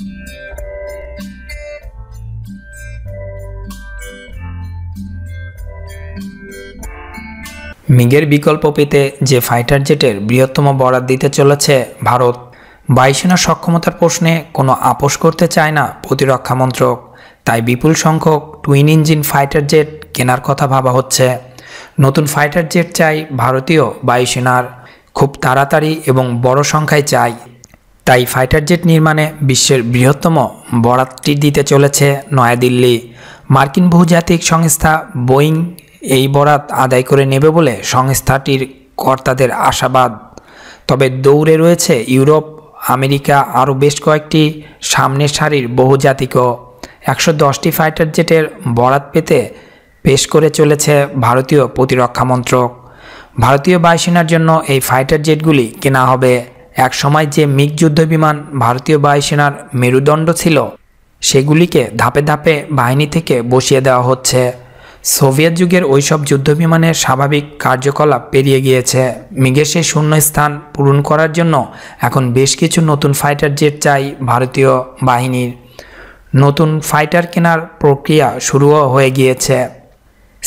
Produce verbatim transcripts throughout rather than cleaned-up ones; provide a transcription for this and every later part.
मिगের विकल्प পেতে যে फाइटर जेटर बृहत्तम বরাদ্দ দিতে চলেছে भारत বায়ুসেনা সক্ষমতার প্রশ্নে কোনো আপোষ করতে চায় না প্রতিরক্ষা মন্ত্রক তাই বিপুল সংখ্যক টুইন ইঞ্জিন ফাইটার জেট কেনার কথা ভাবা হচ্ছে নতুন ফাইটার জেট চাই ভারতীয় বায়ুসেনার খুব তাড়াতাড়ি এবং বড় সংখ্যায় চাই তাই ফাইটার জেট নির্মাণে বিশ্বের বৃহত্তম বরাদ্দটি দিতে চলেছে নয়াদিল্লি মার্কিন বহুজাতিক সংস্থা বোয়িং এই বরাত আদায় করে নেবে বলে সংস্থাটির কর্তাদের আশাবাদ তবে দৌড়ে রয়েছে ইউরোপ আমেরিকা আরও বেশ কয়েকটি সামনের সারির বহুজাতিক একশো দশটি ফাইটার জেটের বরাত পেতে পেশ করে চলেছে ভারতীয় প্রতিরক্ষা মন্ত্রক ভারতীয় বায়ুসেনার জন্য এই ফাইটার জেটগুলি কেনা হবে এক সময় যে মিগ যুদ্ধবিমান ভারতীয় বায়ুসেনার মেরুদণ্ড ছিল সেগুলিকে ধাপে ধাপে বাহিনী থেকে বসিয়ে দেওয়া হচ্ছে সোভিয়েত যুগের ওই সব যুদ্ধবিমানের স্বাভাবিক কার্যকলাপ পেরিয়ে গিয়েছে মিগের সেই শূন্যস্থান পূরণ করার জন্য এখন বেশ কিছু নতুন ফাইটার জেট চাই ভারতীয় বাহিনীর নতুন ফাইটার কেনার প্রক্রিয়া শুরুও হয়ে গিয়েছে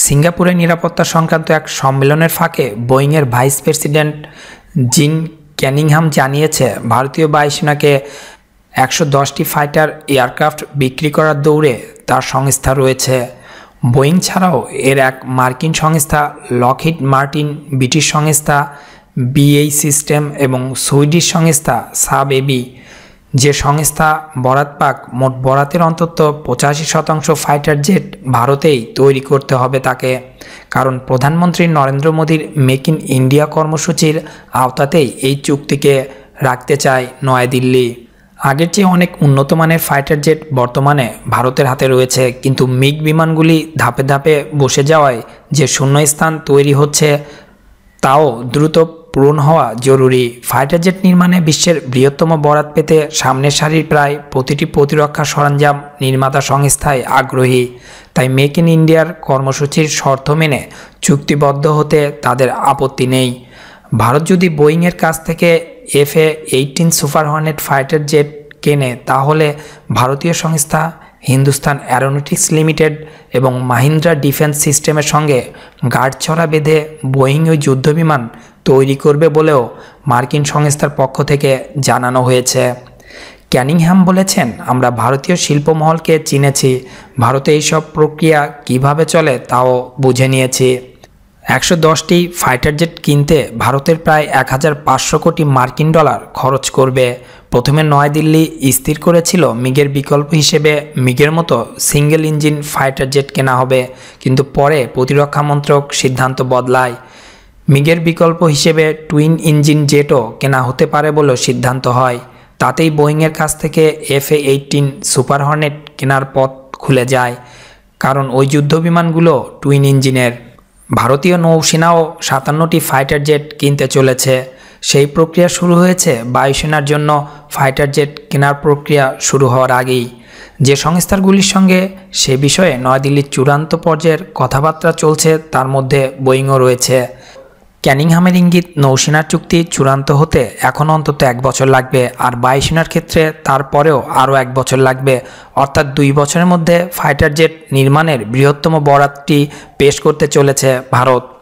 সিঙ্গাপুরে নিরাপত্তা সংক্রান্ত এক সম্মেলনের ফাঁকে বোয়িংয়ের ভাইস প্রেসিডেন্ট জিন ক্যানিংহাম জানিয়েছে ভারতীয় বায়ুসেনাকে একশো দশটি ফাইটার এয়ারক্রাফট বিক্রি করার দৌড়ে তার সংস্থা রয়েছে বোয়িং ছাড়াও এর এক মার্কিন সংস্থা লকহিড মার্টিন ব্রিটিশ সংস্থা বিএই সিস্টেম এবং সুইডিশ সংস্থা সাব এবি যে সংস্থা বরাত পাক মোট বরাতের অন্তত পঁচাশি শতাংশ ফাইটার জেট ভারতেই তৈরি করতে হবে তাকে কারণ প্রধানমন্ত্রী নরেন্দ্র মোদির মেক ইন ইন্ডিয়া কর্মসূচির আওতাতেই এই চুক্তিকে রাখতে চায় নয়াদিল্লি আগের চেয়ে অনেক উন্নত মানের ফাইটার জেট বর্তমানে ভারতের হাতে রয়েছে কিন্তু মিগ বিমানগুলি ধাপে ধাপে বসে যাওয়ায় যে শূন্যস্থান তৈরি হচ্ছে তাও দ্রুত পূরণ হওয়া জরুরি ফাইটার জেট নির্মাণে বিশ্বের বৃহত্তম বরাত পেতে সামনের সারির প্রায় প্রতিটি প্রতিরক্ষা সরঞ্জাম নির্মাতা সংস্থায় আগ্রহী তাই মেক ইন ইন্ডিয়ার কর্মসূচির শর্ত মেনে চুক্তিবদ্ধ হতে তাদের আপত্তি নেই ভারত যদি বোয়িংয়ের কাছ থেকে F A eighteen super hornet fighter jet কেনে তাহলে ভারতীয় সংস্থা হিন্দুস্তান অ্যারোনটিক্স লিমিটেড এবং মাহিন্দ্রা ডিফেন্স সিস্টেমের সঙ্গে গাঁটছড়া বেঁধে বোয়িং ওই যুদ্ধবিমান তৈরি করবে বলেও মার্কিন সংস্থার পক্ষ থেকে জানানো হয়েছে ক্যানিংহাম বলেছেন আমরা ভারতীয় শিল্পমহলকে চিনেছি ভারতে এইসব প্রক্রিয়া কিভাবে চলে তাও বুঝে নিয়েছি একশো দশটি ফাইটার জেট কিনতে ভারতের প্রায় এক হাজার পাঁচশো কোটি মার্কিন ডলার খরচ করবে প্রথমে নয়াদিল্লি স্থির করেছিল মিগের বিকল্প হিসেবে মিগের মতো সিঙ্গেল ইঞ্জিন ফাইটার জেট কেনা হবে কিন্তু পরে প্রতিরক্ষা মন্ত্রক সিদ্ধান্ত বদলায় মিগের বিকল্প হিসেবে টুইন ইঞ্জিন জেটও কেনা হতে পারে বলেও সিদ্ধান্ত হয় তাতেই বোয়িংয়ের কাছ থেকে F A eighteen super Hornet কেনার পথ খুলে যায় কারণ ওই যুদ্ধবিমানগুলো টুইন ইঞ্জিনের ভারতীয় নৌসেনাও সাতান্নটি ফাইটার জেট কিনতে চলেছে সেই প্রক্রিয়া শুরু হয়েছে বায়ুসেনার জন্য ফাইটার জেট কেনার প্রক্রিয়া শুরু হওয়ার আগেই যে সংস্থাগুলির সঙ্গে সে বিষয়ে নয়াদিল্লির চূড়ান্ত পর্যায়ের কথাবার্তা চলছে তার মধ্যে বোয়িংও রয়েছে ক্যানিংহামের ইঙ্গিত নৌসেনার চুক্তি চূড়ান্ত হতে এখন অন্তত এক বছর লাগবে আর বায়ুসেনার ক্ষেত্রে তারপরেও আরও এক বছর লাগবে অর্থাৎ দুই বছরের মধ্যে ফাইটার জেট নির্মাণের বৃহত্তম বরাতটি পেশ করতে চলেছে ভারত।